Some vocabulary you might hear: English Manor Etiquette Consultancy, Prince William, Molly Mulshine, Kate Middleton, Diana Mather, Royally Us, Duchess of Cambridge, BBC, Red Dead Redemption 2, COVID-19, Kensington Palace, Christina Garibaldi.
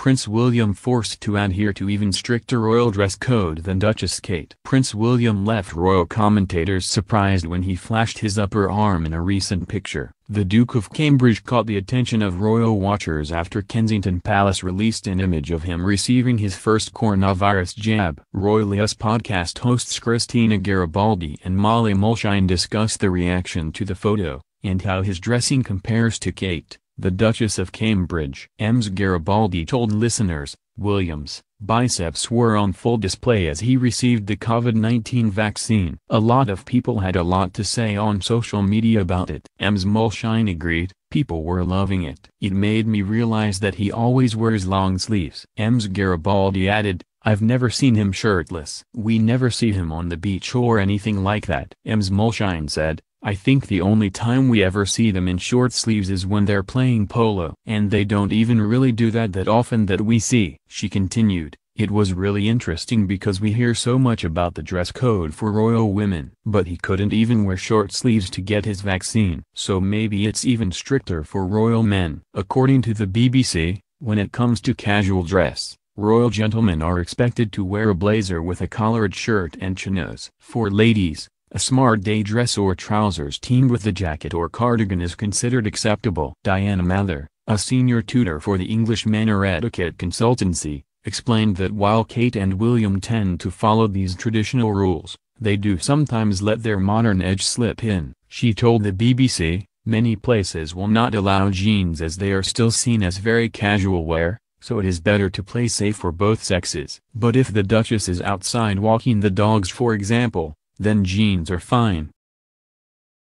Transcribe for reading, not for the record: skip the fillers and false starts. Prince William forced to adhere to even stricter royal dress code than Duchess Kate. Prince William left royal commentators surprised when he flashed his upper arm in a recent picture. The Duke of Cambridge caught the attention of royal watchers after Kensington Palace released an image of him receiving his first coronavirus jab. Royally Us podcast hosts Christina Garibaldi and Molly Mulshine discuss the reaction to the photo, and how his dressing compares to Kate, the Duchess of Cambridge. Ms. Garibaldi told listeners, William's biceps were on full display as he received the COVID-19 vaccine. A lot of people had a lot to say on social media about it. Ms. Mulshine agreed, people were loving it. It made me realize that he always wears long sleeves. Ms. Garibaldi added, I've never seen him shirtless. We never see him on the beach or anything like that. Ms. Mulshine said, I think the only time we ever see them in short sleeves is when they're playing polo. And they don't even really do that often that we see. She continued, it was really interesting because we hear so much about the dress code for royal women. But he couldn't even wear short sleeves to get his vaccine. So maybe it's even stricter for royal men. According to the BBC, when it comes to casual dress, royal gentlemen are expected to wear a blazer with a collared shirt and chinos. For ladies, a smart day dress or trousers teamed with a jacket or cardigan is considered acceptable. Diana Mather, a senior tutor for the English Manor Etiquette Consultancy, explained that while Kate and William tend to follow these traditional rules, they do sometimes let their modern edge slip in. She told the BBC, many places will not allow jeans as they are still seen as very casual wear, so it is better to play safe for both sexes. But if the Duchess is outside walking the dogs, for example, then jeans are fine.